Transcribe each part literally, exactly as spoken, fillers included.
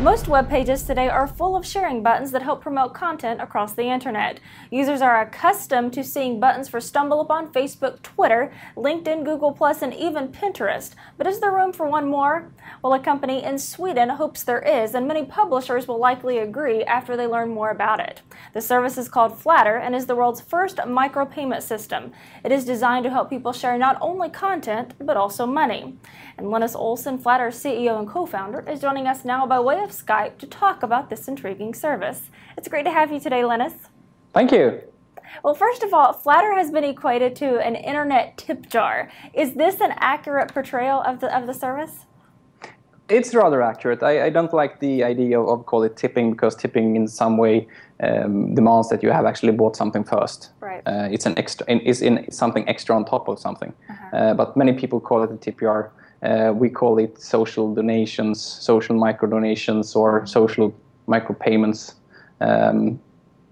Most web pages today are full of sharing buttons that help promote content across the internet. Users are accustomed to seeing buttons for StumbleUpon, Facebook, Twitter, LinkedIn, Google plus, and even Pinterest. But is there room for one more? Well, a company in Sweden hopes there is, and many publishers will likely agree after they learn more about it. The service is called Flattr and is the world's first micropayment system. It is designed to help people share not only content, but also money. And Linus Olsson, Flattr's C E O and co-founder, is joining us now by way of Skype to talk about this intriguing service. It's great to have you today, Linus. Thank you. Well, first of all, Flattr has been equated to an internet tip jar. Is this an accurate portrayal of the, of the service? It's rather accurate. I, I don't like the idea of, of call it tipping, because tipping in some way um, demands that you have actually bought something first. Right. Uh, it's an extra, it's in something extra on top of something. Uh-huh. uh, but many people call it a tip jar. Uh, we call it social donations, social micro donations, or social micro payments, um,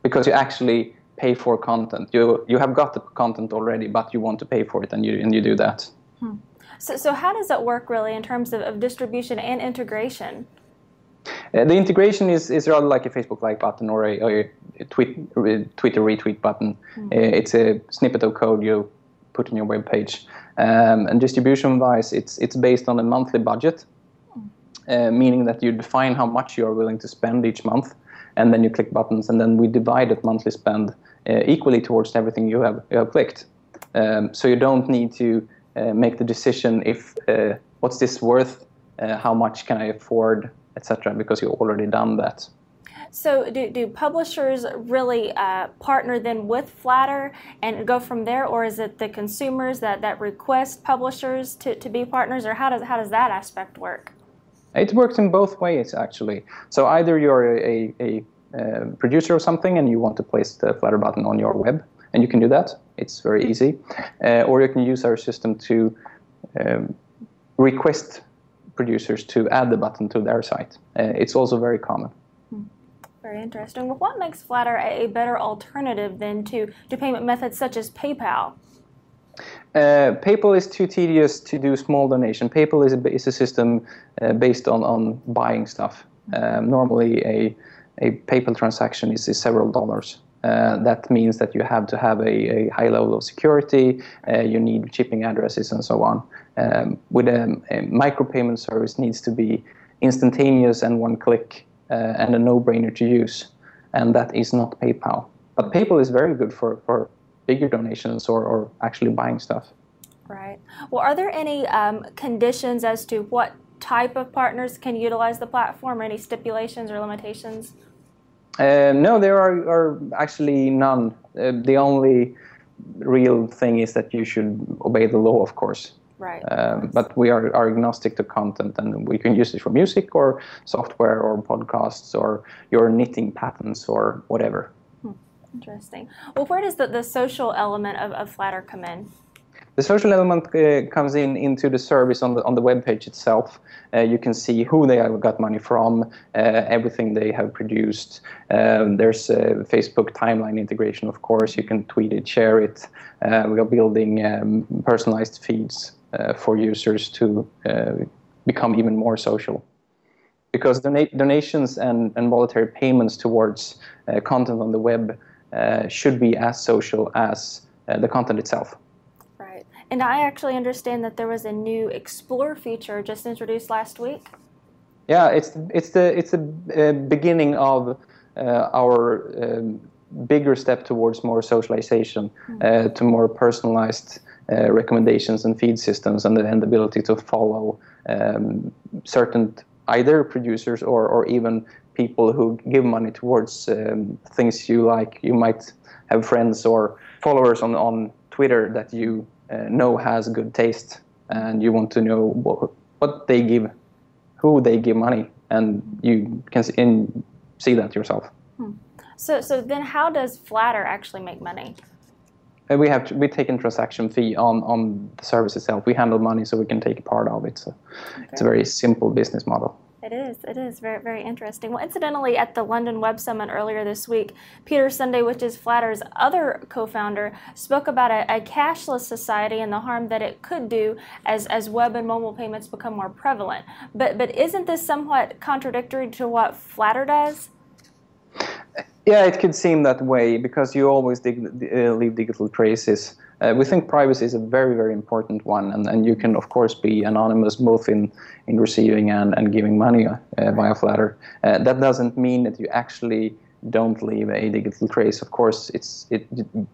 because you actually pay for content. You you have got the content already, but you want to pay for it, and you and you do that. Hmm. So so how does that work really in terms of, of distribution and integration? Uh, the integration is is rather like a Facebook like button or a, or a tweet re, Twitter retweet button. Hmm. Uh, it's a snippet of code you put in your web page. Um, and distribution-wise, it's it's based on a monthly budget, uh, meaning that you define how much you are willing to spend each month, and then you click buttons, and then we divide that monthly spend uh, equally towards everything you have, you have clicked. Um, so you don't need to uh, make the decision if uh, what's this worth, uh, how much can I afford, et cetera, because you've already done that. So do, do publishers really uh, partner then with Flattr and go from there, or is it the consumers that, that request publishers to, to be partners, or how does, how does that aspect work? It works in both ways, actually. So either you're a, a, a producer of something and you want to place the Flattr button on your web, and you can do that. It's very easy. Uh, or you can use our system to um, request producers to add the button to their site. Uh, it's also very common. Very interesting. Well, what makes Flattr a better alternative than to, to payment methods such as PayPal? Uh, PayPal is too tedious to do small donation. PayPal is a, is a system uh, based on, on buying stuff. Um, normally a, a PayPal transaction is, is several dollars. Uh, that means that you have to have a, a high level of security, uh, you need shipping addresses and so on. Um, with a, a micropayment service needs to be instantaneous and one click. Uh, and a no-brainer to use, and that is not PayPal. But PayPal is very good for, for bigger donations or, or actually buying stuff. Right. Well, are there any um, conditions as to what type of partners can utilize the platform, or any stipulations or limitations? Uh, no, there are, are actually none. Uh, the only real thing is that you should obey the law, of course. Right. Um, but we are, are agnostic to content, and we can use it for music or software or podcasts or your knitting patterns or whatever. Hmm. Interesting. Well, where does the, the social element of, of Flattr come in? The social element uh, comes in into the service on the, on the web page itself. Uh, you can see who they have got money from, uh, everything they have produced. Um, there's a Facebook timeline integration, of course. You can tweet it, share it. Uh, we are building um, personalized feeds Uh, for users to uh, become even more social. Because dona donations and, and voluntary payments towards uh, content on the web uh, should be as social as uh, the content itself. Right. And I actually understand that there was a new Explore feature just introduced last week. Yeah, it's, it's the, it's the uh, beginning of uh, our um, bigger step towards more socialization, mm-hmm. uh, to more personalized Uh, recommendations and feed systems, and the, and the ability to follow um, certain either producers or, or even people who give money towards um, things you like. You might have friends or followers on, on Twitter that you uh, know has good taste, and you want to know what, what they give, who they give money, and you can see, in, see that yourself. Hmm. So, so then how does Flattr actually make money? We have to, we take a transaction fee on, on the service itself. We handle money, so we can take part of it. So okay. It's a very simple business model. It is. It is very, very interesting. Well, incidentally, at the London Web Summit earlier this week, Peter Sunde, which is Flatter's other co-founder, spoke about a, a cashless society and the harm that it could do as, as web and mobile payments become more prevalent. But but isn't this somewhat contradictory to what Flattr does? Yeah, it could seem that way because you always dig, uh, leave digital traces. Uh, we think privacy is a very, very important one, and, and you can, of course, be anonymous both in, in receiving and, and giving money uh, via Flattr. Uh, that doesn't mean that you actually don't leave a digital trace. Of course, it's it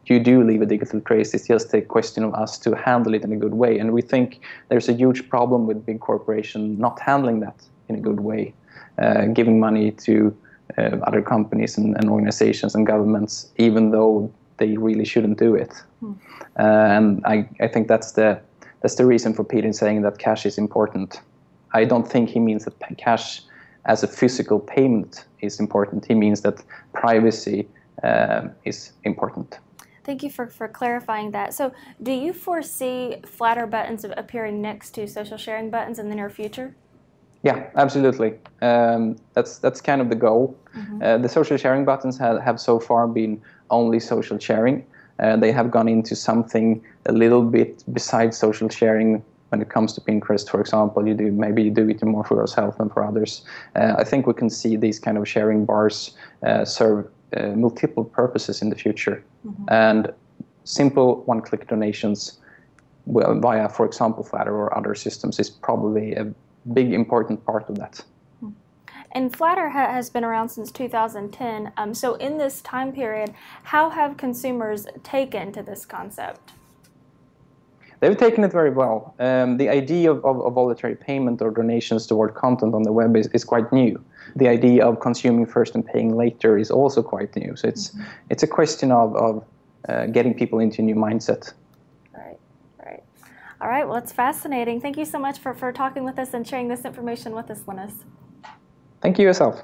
you do leave a digital trace. It's just a question of us to handle it in a good way, and we think there's a huge problem with big corporations not handling that in a good way, uh, giving money to Uh, other companies and, and organizations and governments, even though they really shouldn't do it. Hmm. Uh, and I, I think that's the that's the reason for Peter saying that cash is important. I don't think he means that cash as a physical payment is important. He means that privacy uh, is important. Thank you for, for clarifying that. So do you foresee Flattr buttons appearing next to social sharing buttons in the near future? Yeah, absolutely. Um, that's that's kind of the goal. Mm-hmm. Uh, the social sharing buttons have, have so far been only social sharing. Uh, they have gone into something a little bit besides social sharing when it comes to Pinterest, for example. You do maybe you do it more for yourself than for others. Uh, I think we can see these kind of sharing bars uh, serve uh, multiple purposes in the future. Mm-hmm. And simple one-click donations via, for example, Flattr or other systems is probably a big important part of that. And Flattr ha has been around since two thousand ten. Um, so in this time period, how have consumers taken to this concept? They've taken it very well. Um, the idea of, of, of voluntary payment or donations toward content on the web is, is quite new. The idea of consuming first and paying later is also quite new. So it's mm-hmm. it's a question of, of uh, getting people into a new mindset. All right, well, it's fascinating. Thank you so much for, for talking with us and sharing this information with us, Linus. Thank you yourself.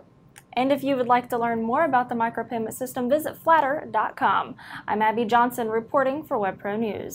And if you would like to learn more about the micropayment system, visit flattr dot com. I'm Abby Johnson reporting for WebPro News.